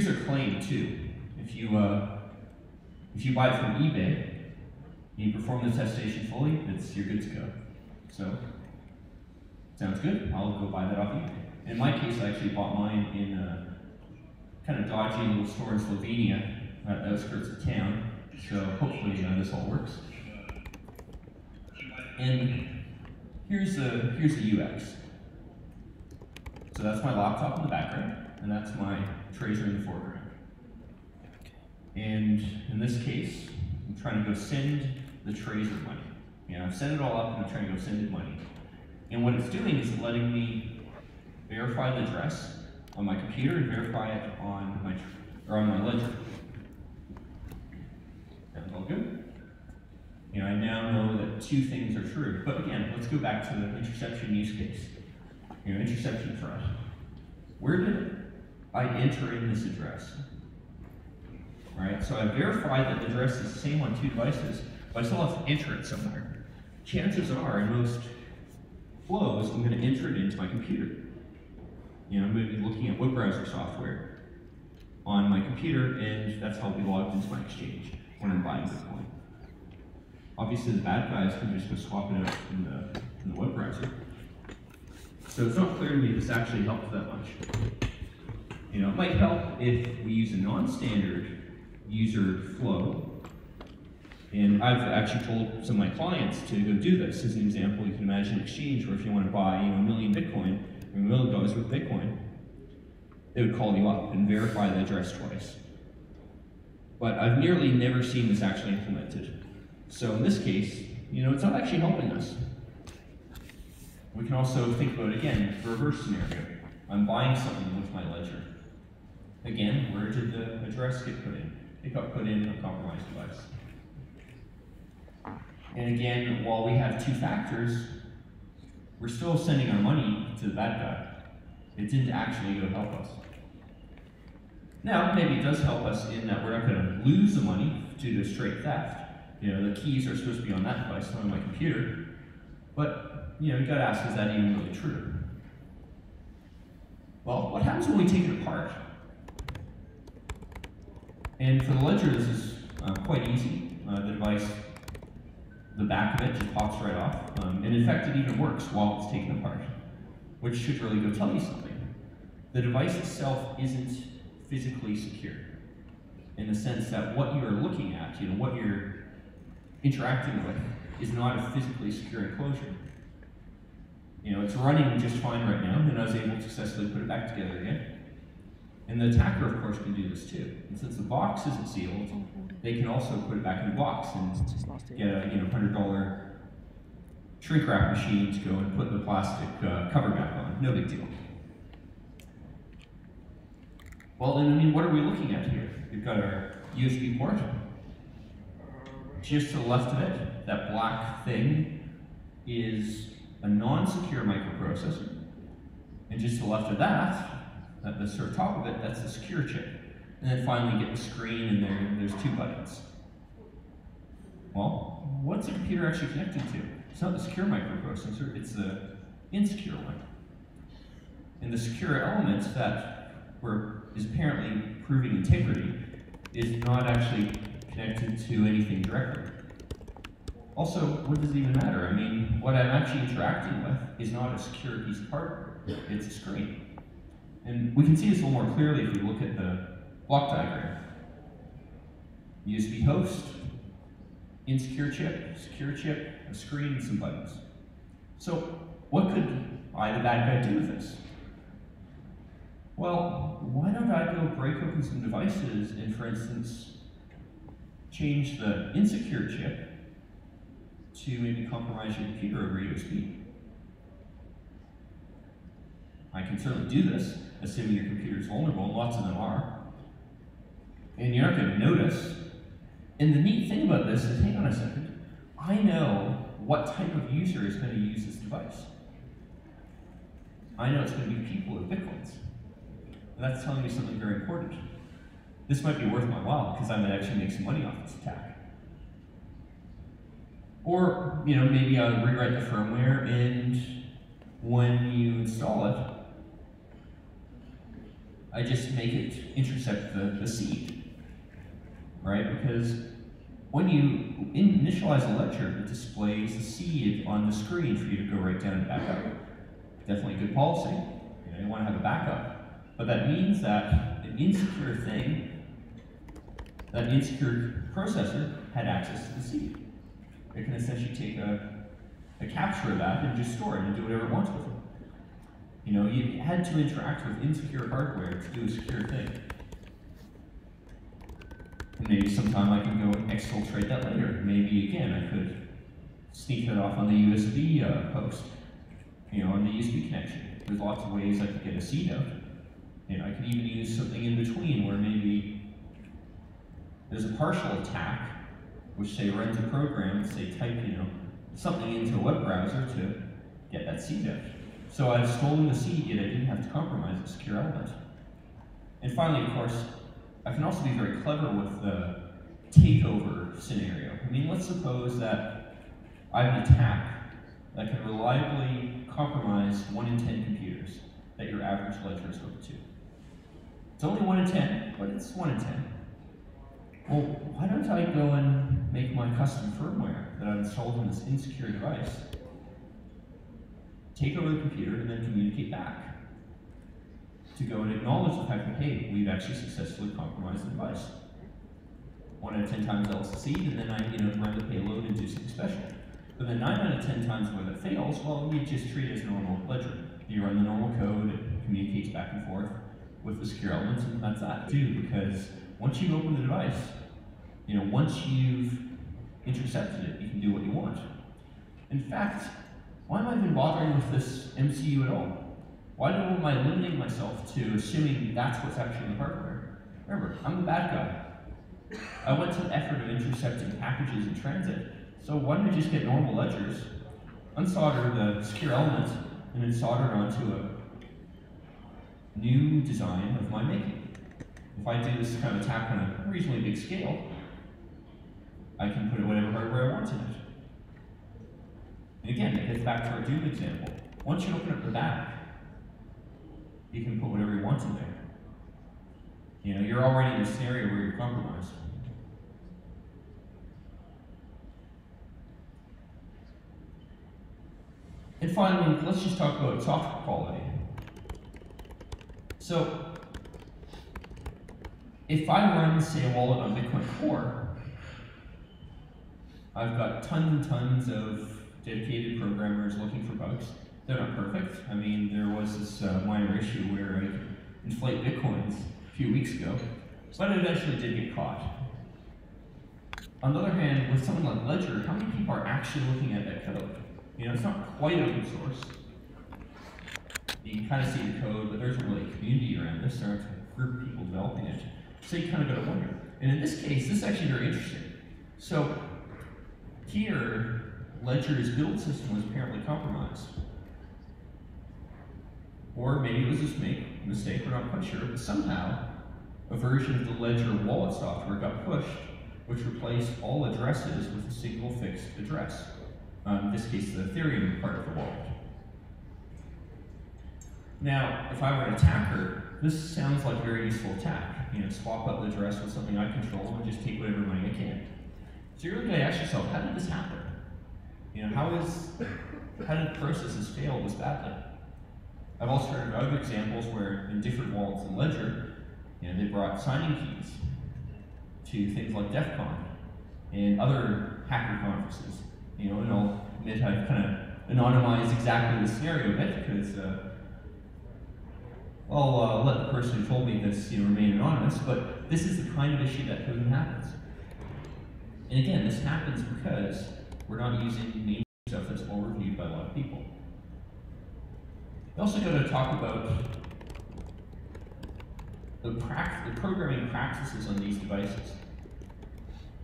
user claim too. If you buy it from eBay, you perform the test station fully, you're good to go. So, sounds good. I'll go buy that off eBay. In my case, I actually bought mine in a kind of dodgy little store in Slovenia, right at the outskirts of town. So hopefully this all works. And here's the UX. So that's my laptop in the background, and that's my Tracer in the foreground. And in this case, I'm trying to go send the Tracer money. I've set it all up, and I'm trying to go send it money. And what it's doing is letting me verify the address on my computer and verify it on my Ledger. Sounds all good. I now know that two things are true. But again, let's go back to the interception use case. Interception fraud. Where did I enter in this address? Right, so I verified that the address is the same on two devices, but I still have to enter it somewhere. Chances are, in most flows, I'm going to enter it into my computer. I'm going to be looking at web browser software on my computer, and that's how I'll be logged into my exchange when I'm buying Bitcoin. Obviously, the bad guys can just go swap it out in the web browser. So it's not clear to me this actually helped that much. It might help if we use a non-standard user flow. And I've actually told some of my clients to go do this. As an example, you can imagine an exchange where if you want to buy $1 million Bitcoin, or $1 million worth of Bitcoin, they would call you up and verify the address twice. But I've nearly never seen this actually implemented. So in this case, it's not actually helping us. We can also think about, again, the reverse scenario. I'm buying something with my Ledger. Again, where did the address get put in? It got put in a compromised device. And again, while we have two factors, we're still sending our money to the bad guy. It didn't actually go help us. Now, maybe it does help us in that we're not going to lose the money due to straight theft. The keys are supposed to be on that device, not on my computer. But, you've got to ask, is that even really true? Well, what happens when we take it apart? And for the Ledger, this is quite easy. The device, the back of it just pops right off. And in fact, it even works while it's taken apart, which should really go tell you something. The device itself isn't physically secure in the sense that what you are looking at, what you're interacting with, is not a physically secure enclosure. It's running just fine right now, and I was able to successfully put it back together again. And the attacker, of course, can do this too. And since the box isn't sealed, they can also put it back in the box and get a $100 shrink wrap machine to go and put the plastic cover back on. No big deal. Well, then, what are we looking at here? We've got our USB port. Just to the left of it, that black thing is a non-secure microprocessor. And just to the left of that, at the sort of top of it, that's the secure chip. And then finally you get the screen in there, and there's two buttons. Well, what's a computer actually connected to? It's not the secure microprocessor, it's the insecure one. And the secure element that is apparently proving integrity is not actually connected to anything directly. Also, what does it even matter? What I'm actually interacting with is not a secure piece of hardware, it's a screen. And we can see this a little more clearly if we look at the block diagram. USB host, insecure chip, secure chip, a screen, and some buttons. So what could I, the bad guy, do with this? Well, why don't I go break open some devices and, for instance, change the insecure chip to maybe compromise your computer over USB? I can certainly do this, assuming your computer is vulnerable, and lots of them are. And you're not going to notice. And the neat thing about this is, hang on a second, I know what type of user is going to use this device. I know it's going to be people with Bitcoins. And that's telling me something very important. This might be worth my while, because I might actually make some money off this attack. Or, maybe I would rewrite the firmware, and when you install it, I just make it intercept the seed, right? Because when you initialize a ledger, it displays the seed on the screen for you to go right down and back up. Definitely good policy. You know, you want to have a backup. But that means that an insecure thing, that insecure processor, had access to the seed. It can essentially take a capture of that and just store it and do whatever it wants with it. You know, you had to interact with insecure hardware to do a secure thing. And maybe sometime I can go and exfiltrate that later. Maybe again I could sneak that off on the USB host, you know, on the USB connection. There's lots of ways I could get a seed out. You know, I could even use something in between where maybe there's a partial attack, which say runs a program and say type, you know, something into a web browser to get that seed out. So I've stolen the seed, yet I didn't have to compromise the secure element. And finally, of course, I can also be very clever with the takeover scenario. I mean, let's suppose that I have an attack that can reliably compromise 1 in 10 computers that your average ledger is hooked to. It's only 1 in 10, but it's 1 in 10. Well, why don't I go and make my custom firmware that I've installed on this insecure device, take over the computer, and then communicate back to go and acknowledge the fact that, hey, we've actually successfully compromised the device. 1 out of 10 times that will succeed, and then I, you know, run the payload and do something special. But then 9 out of 10 times where that fails, well, we just treat it as a normal ledger. You run the normal code, it communicates back and forth with the secure elements, and that's that too, because once you open the device, you know, once you've intercepted it, you can do what you want. In fact, why am I even bothering with this MCU at all? Why am I limiting myself to assuming that's what's actually in the hardware? Remember, I'm the bad guy. I went to the effort of intercepting packages in transit, so why don't we just get normal ledgers, unsolder the secure element, and then solder it onto a new design of my making? If I do this kind of attack on a reasonably big scale, I can put whatever hardware I want in it. And again, it gets back to our Doom example. Once you open up the back, you can put whatever you want in there. You know, you're already in a scenario where you're compromised. And finally, let's just talk about software quality. So, if I run, say, a wallet on Bitcoin Core, I've got tons and tons of dedicated programmers looking for bugs. They're not perfect. I mean, there was this minor issue where I inflate Bitcoins a few weeks ago, but it eventually did get caught. On the other hand, with someone like Ledger, how many people are actually looking at that code? You know, it's not quite open source. You can kind of see the code, but there isn't really a community around this. There aren't a group of people developing it. So you kind of got to wonder. And in this case, this is actually very interesting. So here, Ledger's build system was apparently compromised. Or maybe it was just a mistake, we're not quite sure, but somehow a version of the Ledger wallet software got pushed, which replaced all addresses with a single fixed address. In this case, the Ethereum part of the wallet. Now, if I were an attacker, this sounds like a very useful attack. You know, swap out the address with something I control and just take whatever money I can. So you're going to ask yourself, how did this happen? You know, how did processes fail this badly? I've also heard of other examples where in different wallets in Ledger, you know, they brought signing keys to things like DEFCON and other hacker conferences. You know, and I'll admit I've kind of anonymized exactly the scenario a bit because I'll let the person who told me this, you know, remain anonymous, but this is the kind of issue that often happens. And again, this happens because we're not using main stuff that's well reviewed by a lot of people. We also got to talk about the programming practices on these devices.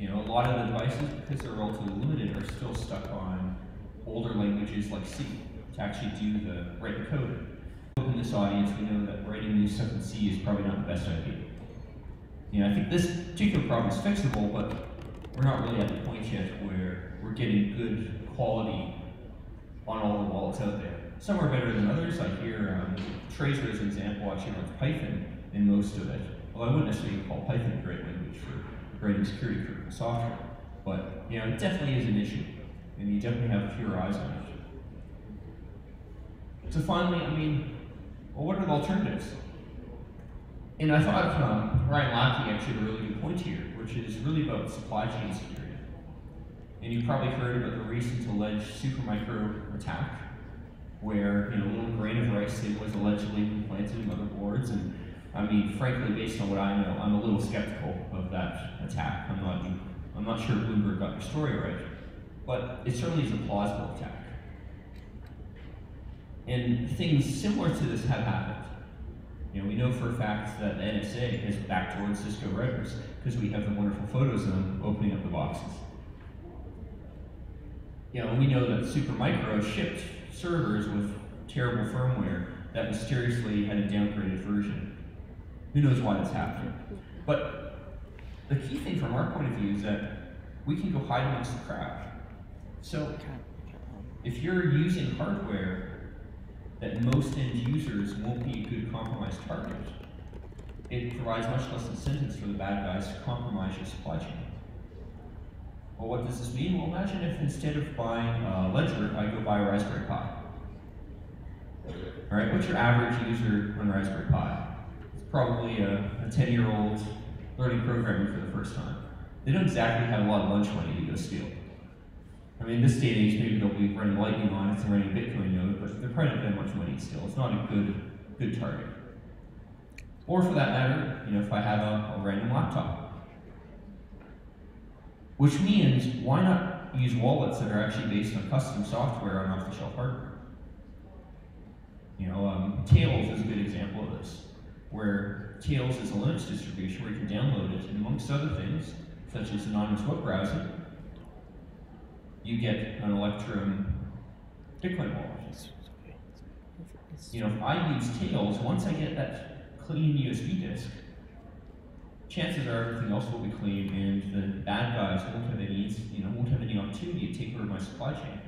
You know, a lot of the devices, because they're relatively limited, are still stuck on older languages like C to actually do the right code. In this audience, we know that writing new stuff in C is probably not the best idea. You know, I think this particular problem is fixable, but we're not really at the point yet where we're getting good quality on all the wallets out there. Some are better than others. I hear Tracer, as an example, actually runs Python in most of it. Well, I wouldn't necessarily call Python a great language for writing security critical software, but you know, it definitely is an issue, and you definitely have fewer eyes on it. So finally, I mean, well, what are the alternatives? And I thought Ryan Lackey actually had a really good point here, which is really about supply chain security. And you've probably heard about the recent alleged Supermicro attack, where you know, a little grain of rice that was allegedly implanted in motherboards. And I mean, frankly, based on what I know, I'm a little skeptical of that attack. I'm not sure Bloomberg got the story right, but it certainly is a plausible attack. And things similar to this have happened. You know, we know for a fact that the NSA has backdoored Cisco routers because we have the wonderful photos of them opening up the boxes. You know, we know that Supermicro shipped servers with terrible firmware that mysteriously had a downgraded version. Who knows why that's happening? But the key thing from our point of view is that we can go hide amongst the crowd. So if you're using hardware that most end users won't be a good compromised target, it provides much less incentives for the bad guys to compromise your supply chain. Well, what does this mean? Well, imagine if instead of buying Ledger, I go buy a Raspberry Pi. All right, what's your average user on Raspberry Pi? It's probably a 10-year-old learning programming for the first time. They don't exactly have a lot of lunch money to go steal. I mean, in this day and age, maybe they'll be running Lightning on it and running a Bitcoin node, but they're probably not going to have much money to steal. It's not a good target. Or for that matter, you know, if I have a random laptop. Which means, why not use wallets that are actually based on custom software on off-the-shelf hardware? You know, Tails is a good example of this, where Tails is a Linux distribution where you can download it, and amongst other things, such as anonymous web browsing, you get an Electrum Bitcoin wallet. You know, if I use Tails, once I get that clean USB disk, chances are everything else will be clean, and the bad guys won't have any, you know, won't have any opportunity to take over my supply chain.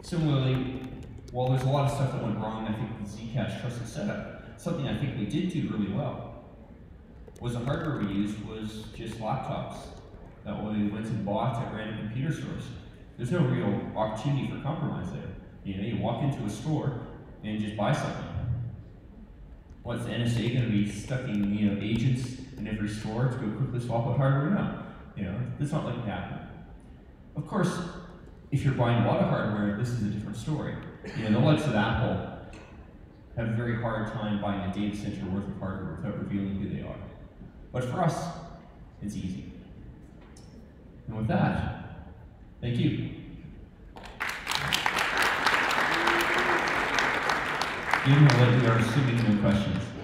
Similarly, while there's a lot of stuff that went wrong, I think with Zcash trusted setup, something I think we did do really well was the hardware we used was just laptops that we went and bought at random computer stores. There's no real opportunity for compromise there. You know, you walk into a store and just buy something. What's the NSA going to be stuffing, you know, agents in every store to go quickly swap out hardware? No, you know, it's not like that. Of course, if you're buying a lot of hardware, this is a different story. You know, the likes of Apple have a very hard time buying a data center worth of hardware without revealing who they are. But for us, it's easy. And with that, thank you. Even though we are assuming no questions.